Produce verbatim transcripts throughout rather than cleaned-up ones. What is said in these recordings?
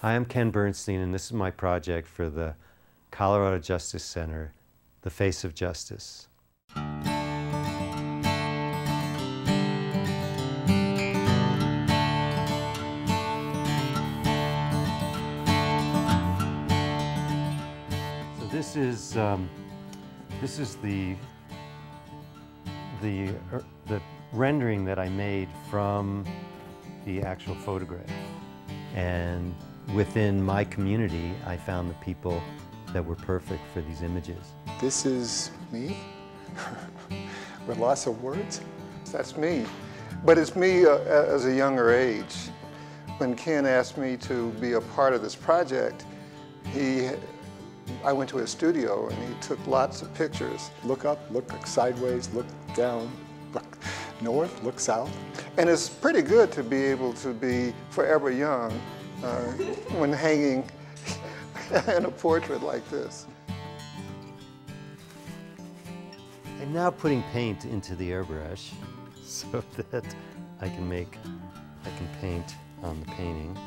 I am Ken Bernstein, and this is my project for the Colorado Justice Center, The Face of Justice. So this is um, this is the the er, the rendering that I made from the actual photograph, and within my community, I found the people that were perfect for these images. This is me, with lots of words. That's me. But it's me uh, as a younger age. When Ken asked me to be a part of this project, he, I went to his studio and he took lots of pictures. Look up, look sideways, look down, look north, look south. And it's pretty good to be able to be forever young Uh, when hanging in a portrait like this. I'm now putting paint into the airbrush so that I can make, I can paint on the painting.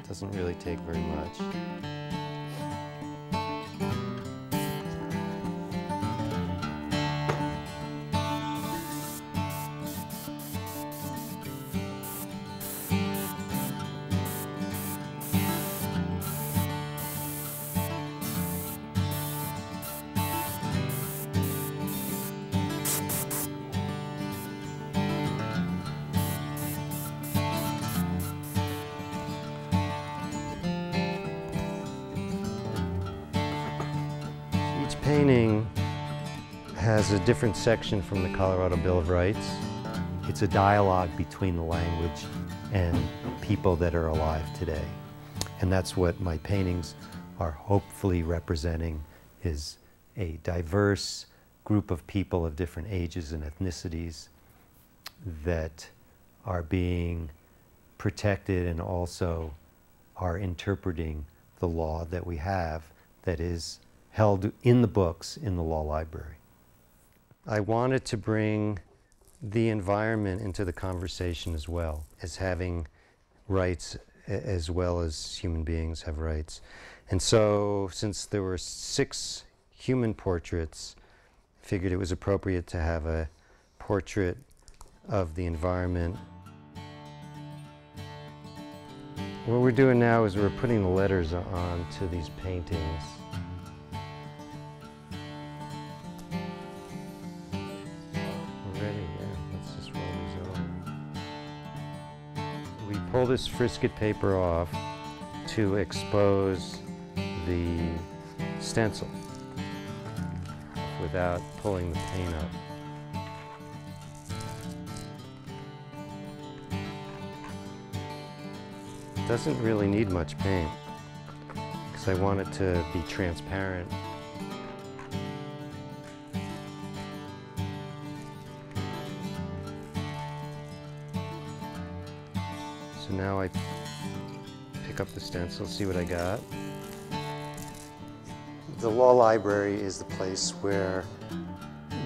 It doesn't really take very much. Painting has a different section from the Colorado Bill of Rights. It's a dialogue between the language and people that are alive today. And that's what my paintings are hopefully representing, is a diverse group of people of different ages and ethnicities that are being protected and also are interpreting the law that we have that is held in the books in the law library. I wanted to bring the environment into the conversation as well, as having rights as well as human beings have rights. And so since there were six human portraits, I figured it was appropriate to have a portrait of the environment. What we're doing now is we're putting the letters onto these paintings. Pull this frisket paper off to expose the stencil without pulling the paint up. It doesn't really need much paint because I want it to be transparent. So now I pick up the stencil, see what I got. The law library is the place where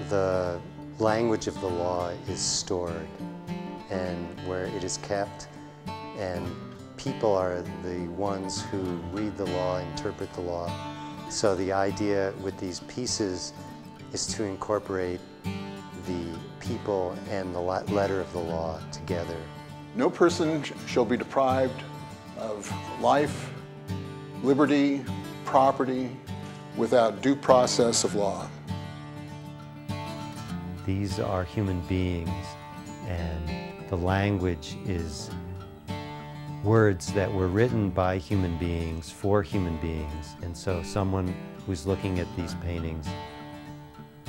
the language of the law is stored and where it is kept, and people are the ones who read the law, interpret the law. So the idea with these pieces is to incorporate the people and the letter of the law together. No person shall be deprived of life, liberty, property, without due process of law. These are human beings, and the language is words that were written by human beings for human beings. And so someone who's looking at these paintings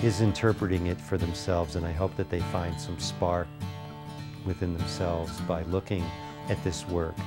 is interpreting it for themselves, and I hope that they find some spark within themselves by looking at this work.